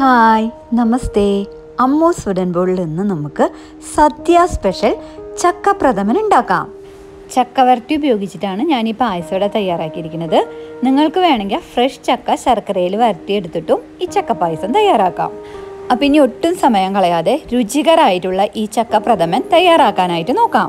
Hi, Namaste. Ammu's Wooden Bowl ennu namukku Sadhya special Chakka Pradhaman undakam. Chakka vartti upayogichittanu njan ee payasam thayyarakkirikkunnathu. Ningalkku venengil fresh chakka sharkarayil vartti eduthittum ee chakka payasam thayyarakkam. Appo ini ottum samayam kalayade ruchikarayittulla ee Chakka Pradhaman thayyarakkanayitte nokkam.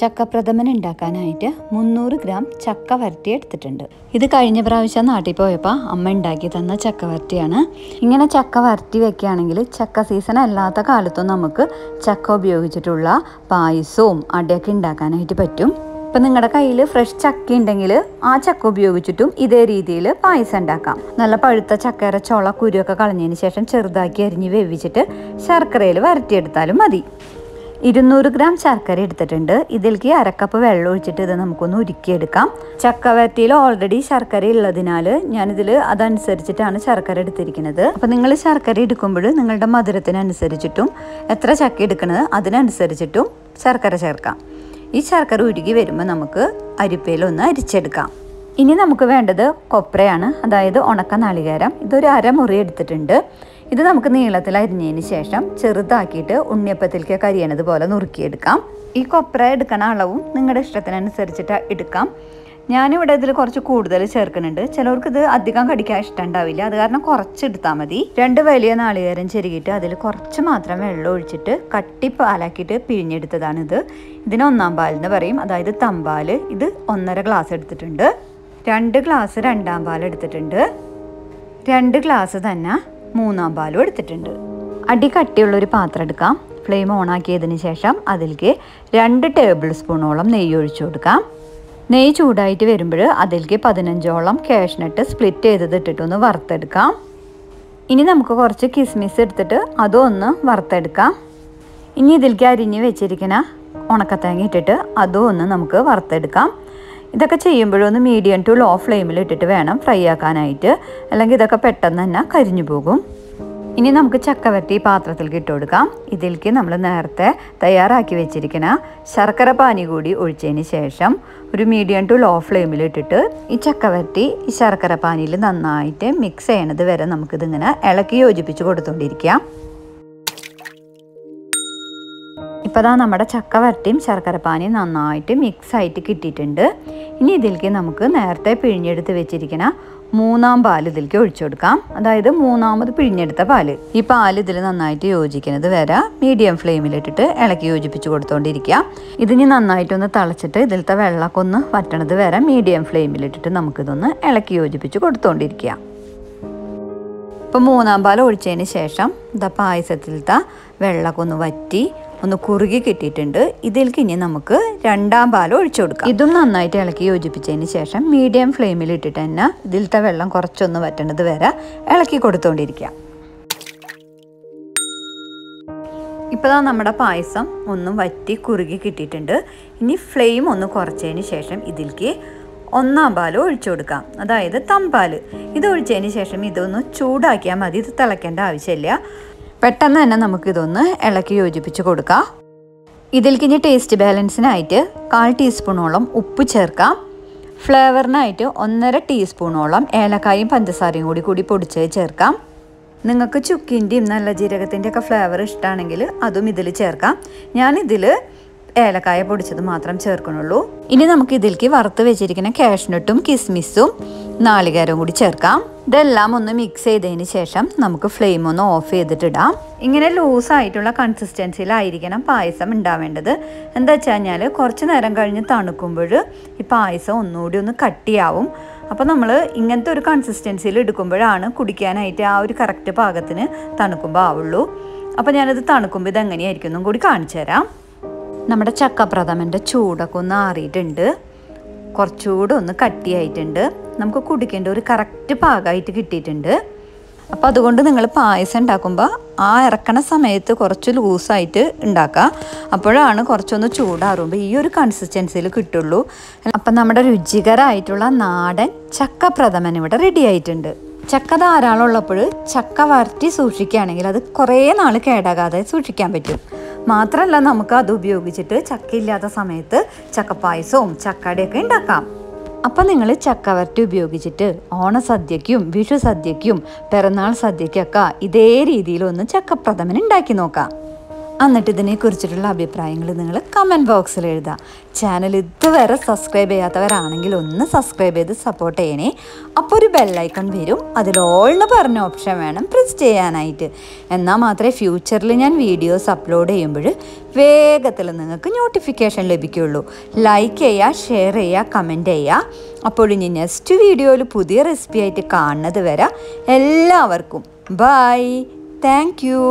Chakka Pradhaman ഉണ്ടാക്കാനായിട്ട് 300 gram ചക്ക വരട്ടി എടുത്തിട്ടുണ്ട്. ഇത് കഴിഞ്ഞ പ്രാവശ്യം നാട്ടിൽ പോയപ്പോൾ അമ്മ ഉണ്ടാക്കി തന്ന ചക്ക വരട്ടിയാണ്. ഇങ്ങനെ ചക്ക വരട്ടി വെക്കുകയാണെങ്കിൽ ചക്ക സീസൺ അല്ലാത്ത കാലത്തും നമുക്ക് ചക്ക ഉപയോഗിച്ചിട്ടുള്ള പായസവും അടയൊക്കെ ഉണ്ടാക്കാനായിട്ട് പറ്റും. അപ്പോൾ നിങ്ങളുടെ കയ്യിൽ ഫ്രഷ് ചക്ക ഉണ്ടെങ്കിൽ ആ ചക്ക ഉപയോഗിച്ചിട്ടും ഇതേ രീതിയിൽ പായസം ഉണ്ടാക്കാം. നല്ല പഴുത്ത ചക്കയുടെ ചുള കുരുവൊക്കെ കളഞ്ഞതിന് ശേഷം ചെറുതാക്കി അരിഞ്ഞ് വേവിച്ചിട്ട് ശർക്കരയിൽ വരട്ടിയെടുത്താലും മതി. 200 ഗ്രാം ശർക്കര എടുത്തിട്ടുണ്ട്. ഇതിലേക്ക് അര കപ്പ് വെള്ളം ഒഴിച്ചിട്ട് ഇത് നമുക്കൊന്ന് ഉരുക്കിയെടുക്കാം. ചക്കവരട്ടിയിൽ ഓൾറെഡി ശർക്കര ഉള്ളതിനാൽ ഞാനിതിൽ അതനുസരിച്ചിട്ടാണ് ശർക്കര എടുത്തിരിക്കുന്നത്. അപ്പോൾ നിങ്ങൾ ശർക്കര എടുക്കുമ്പോൾ നിങ്ങളുടെ മധുരത്തിനനുസരിച്ചിട്ടും എത്ര ചക്ക എടുക്കുന്നത് അതിനനുസരിച്ചിട്ടും ശർക്കര ചേർക്കാം. ഈ ശർക്കര ഉരുക്കി വരുമ്പോൾ നമുക്ക് അരിപ്പയിലൊന്ന് അരിച്ചെടുക്കാം. ഇനി നമുക്ക് വേണ്ടത് കൊപ്രയാണ്, അതായത് ഉണക്ക നാളികേരം. ഇതൊരു അരമുറി എടുത്തിട്ടുണ്ട്. ഇത് നമുക്ക് നീളത്തിൽ അരിഞ്ഞതിന് ശേഷം ചെറുതാക്കിയിട്ട് ഉണ്ണിയപ്പത്തിലേക്ക് കരിയണത് പോലെ നുറുക്കിയെടുക്കാം. ഈ കൊപ്ര എടുക്കണ അളവും നിങ്ങളുടെ ഇഷ്ടത്തിനനുസരിച്ചിട്ട് എടുക്കാം. ഞാനിവിടെ ഇതിൽ കുറച്ച് കൂടുതൽ ചേർക്കുന്നുണ്ട്. ചിലവർക്ക് ഇത് അധികം കടിക്കാൻ ഇഷ്ടമുണ്ടാവില്ല, അത് കാരണം കുറച്ചെടുത്താൽ മതി. 2 വലിയ നാളികേരം ചെറുകിയിട്ട് അതിൽ കുറച്ച് മാത്രം വെള്ളം ഒഴിച്ചിട്ട് കട്ടിപ്പാലാക്കിയിട്ട് പിഴിഞ്ഞെടുത്തതാണിത്. ഇതിന് 1 പാലെന്ന് പറയും, അതായത് തമ്പാൽ. ഇത് 1.5 ഗ്ലാസ് എടുത്തിട്ടുണ്ട്. 2 ഗ്ലാസ് 2 പാൽ എടുത്തിട്ടുണ്ട്. 2 ഗ്ലാസ് തന്നെ 3 പാലും എടുത്തിട്ടുണ്ട്. അടി കട്ടിയുള്ളൊരു പാത്രം എടുക്കാം. ഫ്ലെയിം ഓണാക്കിയതിന് ശേഷം അതിലേക്ക് 2 ടേബിൾ സ്പൂണോളം നെയ്യ് ഒഴിച്ചു കൊടുക്കാം. നെയ്യ് ചൂടായിട്ട് വരുമ്പോൾ അതിലേക്ക് 15ഓളം കാഷ്നട്ട് സ്പ്ലിറ്റ് ചെയ്തത് ഇട്ടിട്ടൊന്ന് വറുത്തെടുക്കാം. ഇനി നമുക്ക് കുറച്ച് കിസ്മിസ് എടുത്തിട്ട് അതൊന്ന് വറുത്തെടുക്കാം. ഇനി ഇതിലേക്ക് അരിഞ്ഞ് വെച്ചിരിക്കുന്ന ഉണക്കത്തേങ്ങ ഇട്ടിട്ട് അതൊന്ന് നമുക്ക് വറുത്തെടുക്കാം. ഇതൊക്കെ ചെയ്യുമ്പോഴൊന്ന് മീഡിയം ടു ലോ ഫ്ലെയിമിൽ ഇട്ടിട്ട് വേണം ഫ്രൈ ആക്കാനായിട്ട്, അല്ലെങ്കിൽ ഇതൊക്കെ പെട്ടെന്ന് തന്നെ കരിഞ്ഞു പോകും. ഇനി നമുക്ക് ചക്കവരട്ടി പാത്രത്തിലേക്ക് ഇട്ട് കൊടുക്കാം. ഇതിലേക്ക് നമ്മൾ നേരത്തെ തയ്യാറാക്കി വെച്ചിരിക്കുന്ന ശർക്കര പാനി കൂടി ഒഴിച്ചതിന് ശേഷം ഒരു മീഡിയം ടു ലോ ഫ്ലെയിമിൽ ഇട്ടിട്ട് ഈ ചക്കവരട്ടി ഈ ശർക്കര പാനിയിൽ നന്നായിട്ട് മിക്സ് ചെയ്യണത് വരെ നമുക്കിതിങ്ങനെ ഇളക്കി യോജിപ്പിച്ച് കൊടുത്തുകൊണ്ടിരിക്കാം. ഇപ്പോൾ അതാ നമ്മുടെ ചക്കവരട്ടിയും ശർക്കരപ്പാനിയും നന്നായിട്ട് മിക്സായിട്ട് കിട്ടിയിട്ടുണ്ട്. ഇനി ഇതിലേക്ക് നമുക്ക് നേരത്തെ പിഴിഞ്ഞെടുത്ത് വെച്ചിരിക്കുന്ന 3 പാൽ ഇതിലേക്ക് ഒഴിച്ചു കൊടുക്കാം. അതായത് 3 പിഴിഞ്ഞെടുത്ത പാൽ. ഈ പാൽ ഇതിൽ നന്നായിട്ട് യോജിക്കുന്നത് വരെ മീഡിയം ഫ്ലെയിമിലിട്ടിട്ട് ഇളക്കി യോജിപ്പിച്ച് കൊടുത്തുകൊണ്ടിരിക്കുക. ഇതിന് നന്നായിട്ടൊന്ന് തിളച്ചിട്ട് ഇതിലത്തെ വെള്ളമൊക്കെ ഒന്ന് വറ്റണത് വരെ മീഡിയം ഫ്ലെയിമിലിട്ടിട്ട് നമുക്കിതൊന്ന് ഇളക്കി യോജിപ്പിച്ച് കൊടുത്തുകൊണ്ടിരിക്കുക. ഇപ്പോൾ 3 പാൽ ഒഴിച്ചതിന് ശേഷം ഇതാ പായസത്തിലത്തെ വെള്ളമൊക്കെ ഒന്ന് വറ്റി ഒന്ന് കുറുകി കിട്ടിയിട്ടുണ്ട്. ഇതിലേക്ക് ഇനി നമുക്ക് 2 പാൽ ഒഴിച്ചു കൊടുക്കാം. ഇതും നന്നായിട്ട് ഇളക്കി യോജിപ്പിച്ചതിന് ശേഷം മീഡിയം ഫ്ലെയിമിൽ ഇട്ടിട്ട് തന്നെ ഇതിലത്തെ വെള്ളം കുറച്ചൊന്ന് വറ്റണത് വരെ ഇളക്കി കൊടുത്തുകൊണ്ടിരിക്കുക. ഇപ്പോൾ നമ്മുടെ പായസം ഒന്നും വറ്റി കുറുകി കിട്ടിയിട്ടുണ്ട്. ഇനി ഫ്ലെയിം ഒന്ന് കുറച്ചതിന് ശേഷം ഇതിലേക്ക് 1 പാൽ ഒഴിച്ചു കൊടുക്കാം, അതായത് തമ്പാൽ. ഇത് ഒഴിച്ചതിന് ശേഷം ഇതൊന്ന് ചൂടാക്കിയാൽ മതി, ഇത് തിളയ്ക്കേണ്ട ആവശ്യമില്ല. പെട്ടെന്ന് തന്നെ നമുക്കിതൊന്ന് ഇളക്കി യോജിപ്പിച്ച് കൊടുക്കാം. ഇതിലേക്ക് ഇനി ടേസ്റ്റ് ബാലൻസിനായിട്ട് 1/4 ടീസ്പൂണോളം ഉപ്പ് ചേർക്കാം. ഫ്ലേവറിനായിട്ട് 1.5 ടീസ്പൂണോളം ഏലക്കായും പഞ്ചസാരയും കൂടി പൊടിച്ച് ചേർക്കാം. നിങ്ങൾക്ക് ചുക്കിൻ്റെയും നല്ല ജീരകത്തിൻ്റെയൊക്കെ ഫ്ലേവർ ഇഷ്ടമാണെങ്കിൽ അതും ഇതിൽ ചേർക്കാം. ഞാനിതിൽ ഏലക്കായ പൊടിച്ചത് മാത്രം ചേർക്കണുള്ളൂ. ഇനി നമുക്ക് ഇതിലേക്ക് വറുത്ത് വെച്ചിരിക്കുന്ന കാഷ്നട്ടും കിസ്മിസും നാളികേരവും കൂടി ചേർക്കാം. ഇതെല്ലാം ഒന്ന് മിക്സ് ചെയ്തതിന് ശേഷം നമുക്ക് ഫ്ലെയിം ഒന്ന് ഓഫ് ചെയ്തിട്ടിടാം. ഇങ്ങനെ ലൂസായിട്ടുള്ള കൺസിസ്റ്റൻസിയിലായിരിക്കണം പായസം ഉണ്ടാവേണ്ടത്. എന്താ വെച്ച് കഴിഞ്ഞാൽ കുറച്ച് നേരം കഴിഞ്ഞ് തണുക്കുമ്പോൾ ഈ പായസം ഒന്നുകൂടി ഒന്ന് കട്ടിയാവും. അപ്പോൾ നമ്മൾ ഇങ്ങനത്തെ ഒരു കൺസിസ്റ്റൻസിയിൽ എടുക്കുമ്പോഴാണ് കുടിക്കാനായിട്ട് ആ ഒരു കറക്റ്റ് പാകത്തിന് തണുക്കുമ്പോൾ ആവുള്ളൂ. അപ്പോൾ ഞാനത് തണുക്കുമ്പോൾ ഇതെങ്ങനെയായിരിക്കും എന്നും കൂടി കാണിച്ചു തരാം. നമ്മുടെ ചക്ക പ്രഥമൻ്റെ ചൂടൊക്കെ ഒന്ന് ആറിയിട്ടുണ്ട്, കുറച്ചുകൂടെ ഒന്ന് കട്ടിയായിട്ടുണ്ട്. നമുക്ക് കുടിക്കേണ്ട ഒരു കറക്റ്റ് പാകമായിട്ട് കിട്ടിയിട്ടുണ്ട്. അപ്പോൾ അതുകൊണ്ട് നിങ്ങൾ പായസം ഉണ്ടാക്കുമ്പോൾ ആ ഇറക്കണ സമയത്ത് കുറച്ച് ലൂസായിട്ട് ഉണ്ടാക്കുക. അപ്പോഴാണ് കുറച്ചൊന്ന് ചൂടാറുമ്പോൾ ഈ ഒരു കൺസിസ്റ്റൻസിയിൽ കിട്ടുള്ളൂ. അപ്പം നമ്മുടെ രുചികരമായിട്ടുള്ള നാടൻ ചക്ക പ്രഥമൻ ഇവിടെ റെഡി ആയിട്ടുണ്ട്. ചക്ക ധാരാളം ഉള്ളപ്പോൾ ചക്ക വരട്ടി സൂക്ഷിക്കുകയാണെങ്കിൽ അത് കുറേ നാൾ കേടാകാതെ സൂക്ഷിക്കാൻ പറ്റും. മാത്രമല്ല നമുക്ക് അത് ഉപയോഗിച്ചിട്ട് ചക്ക ഇല്ലാത്ത സമയത്ത് ചക്കപ്പായസവും ചക്കടയൊക്കെ ഉണ്ടാക്കാം. അപ്പോൾ നിങ്ങൾ ചക്ക വരട്ടി ഉപയോഗിച്ചിട്ട് ഓണസദ്യയ്ക്കും വിഷു സദ്യയ്ക്കും പിറന്നാൾ സദ്യയ്ക്കൊക്കെ ഇതേ രീതിയിലൊന്ന് ചക്കപ്രഥമൻ ഉണ്ടാക്കി നോക്കാം. എന്നിട്ട് ഇതിനെക്കുറിച്ചിട്ടുള്ള അഭിപ്രായങ്ങൾ നിങ്ങൾ കമൻറ്റ് ബോക്സിൽ എഴുതാം. ചാനൽ ഇതുവരെ സബ്സ്ക്രൈബ് ചെയ്യാത്തവരാണെങ്കിൽ ഒന്ന് സബ്സ്ക്രൈബ് ചെയ്ത് സപ്പോർട്ട് ചെയ്യണേ. അപ്പോൾ ഒരു ബെല്ലൈക്കൺ വരും, അതിൽ ഓൾ എന്ന് പറഞ്ഞ ഓപ്ഷൻ വേണം പ്രസ് ചെയ്യാനായിട്ട്. എന്നാൽ മാത്രമേ ഫ്യൂച്ചറിൽ ഞാൻ വീഡിയോസ് അപ്ലോഡ് ചെയ്യുമ്പോൾ വേഗത്തിൽ നിങ്ങൾക്ക് നോട്ടിഫിക്കേഷൻ ലഭിക്കുകയുള്ളൂ. ലൈക്ക് ചെയ്യുക, ഷെയർ ചെയ്യുക, കമൻറ്റ് ചെയ്യുക. അപ്പോൾ ഇനി നെക്സ്റ്റ് വീഡിയോയിൽ പുതിയ റെസിപ്പി ആയിട്ട് കാണുന്നത് വരെ എല്ലാവർക്കും ബൈ. Thank you.